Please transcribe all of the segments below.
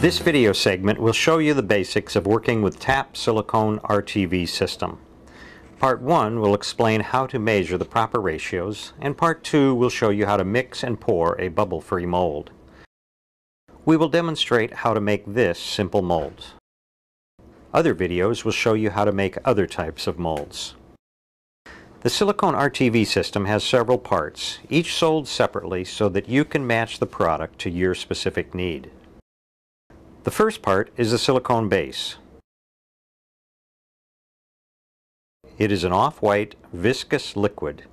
This video segment will show you the basics of working with TAP Silicone RTV System. Part 1 will explain how to measure the proper ratios, and Part 2 will show you how to mix and pour a bubble-free mold. We will demonstrate how to make this simple mold. Other videos will show you how to make other types of molds. The silicone RTV system has several parts, each sold separately so that you can match the product to your specific need. The first part is the silicone base. It is an off-white, viscous liquid.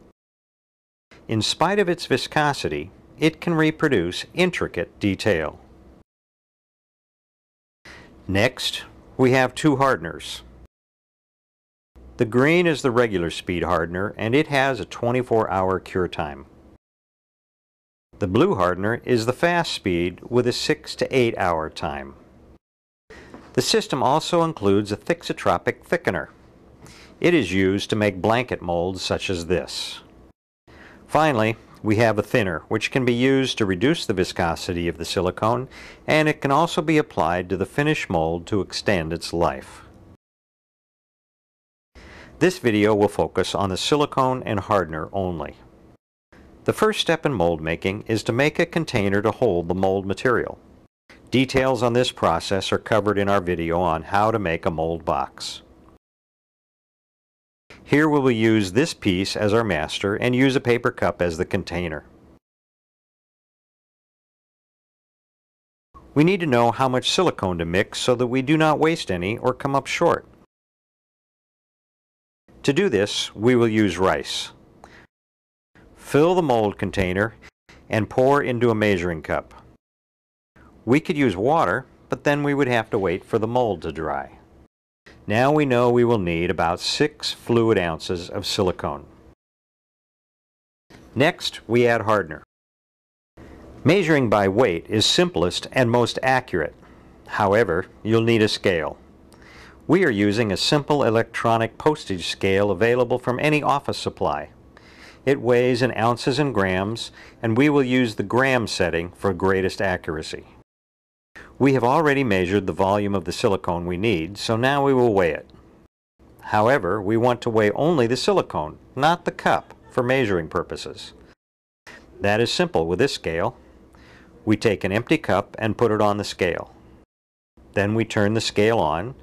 In spite of its viscosity, it can reproduce intricate detail. Next, we have two hardeners. The green is the regular speed hardener, and it has a 24-hour cure time. The blue hardener is the fast speed with a 6 to 8 hour time. The system also includes a thixotropic thickener. It is used to make blanket molds such as this. Finally, we have a thinner, which can be used to reduce the viscosity of the silicone, and it can also be applied to the finished mold to extend its life. This video will focus on the silicone and hardener only. The first step in mold making is to make a container to hold the mold material. Details on this process are covered in our video on how to make a mold box. Here we will use this piece as our master and use a paper cup as the container. We need to know how much silicone to mix so that we do not waste any or come up short. To do this, we will use rice. Fill the mold container and pour into a measuring cup. We could use water, but then we would have to wait for the mold to dry. Now we know we will need about 6 fluid ounces of silicone. Next, we add hardener. Measuring by weight is simplest and most accurate. However, you'll need a scale. We are using a simple electronic postage scale available from any office supply. It weighs in ounces and grams, and we will use the gram setting for greatest accuracy. We have already measured the volume of the silicone we need, so now we will weigh it. However, we want to weigh only the silicone, not the cup, for measuring purposes. That is simple with this scale. We take an empty cup and put it on the scale. Then we turn the scale on,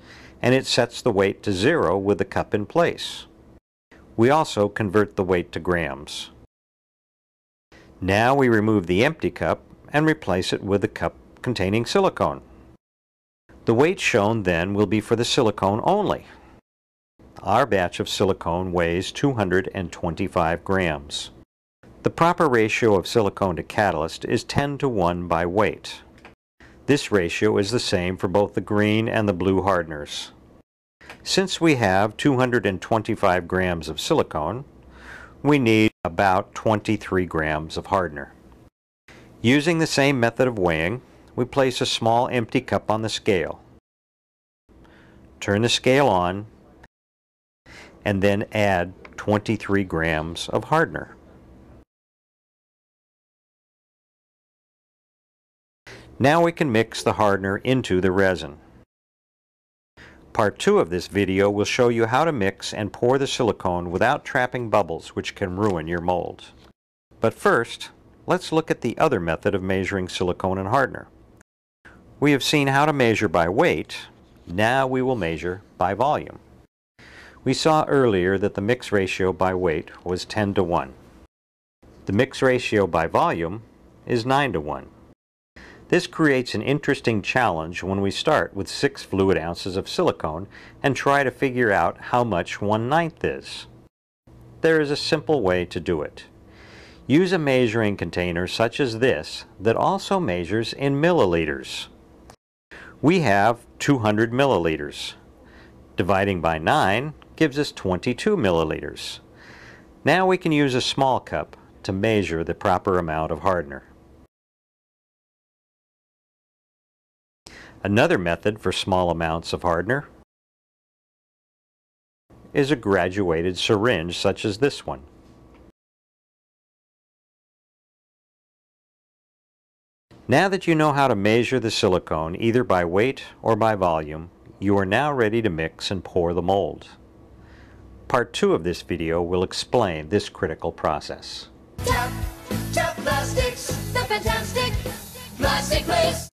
and it sets the weight to 0 with the cup in place. We also convert the weight to grams. Now we remove the empty cup and replace it with a cup containing silicone. The weight shown then will be for the silicone only. Our batch of silicone weighs 225 grams. The proper ratio of silicone to catalyst is 10:1 by weight. This ratio is the same for both the green and the blue hardeners. Since we have 225 grams of silicone, we need about 23 grams of hardener. Using the same method of weighing, we place a small empty cup on the scale, turn the scale on, and then add 23 grams of hardener. Now we can mix the hardener into the resin. Part 2 of this video will show you how to mix and pour the silicone without trapping bubbles, which can ruin your mold. But first, let's look at the other method of measuring silicone and hardener. We have seen how to measure by weight. Now we will measure by volume. We saw earlier that the mix ratio by weight was 10:1. The mix ratio by volume is 9:1. This creates an interesting challenge when we start with 6 fluid ounces of silicone and try to figure out how much 1/9 is. There is a simple way to do it. Use a measuring container such as this that also measures in milliliters. We have 200 milliliters. Dividing by 9 gives us 22 milliliters. Now we can use a small cup to measure the proper amount of hardener. Another method for small amounts of hardener is a graduated syringe such as this one. Now that you know how to measure the silicone, either by weight or by volume, you are now ready to mix and pour the mold. Part 2 of this video will explain this critical process. TAP Plastics, the fantastic plastic place.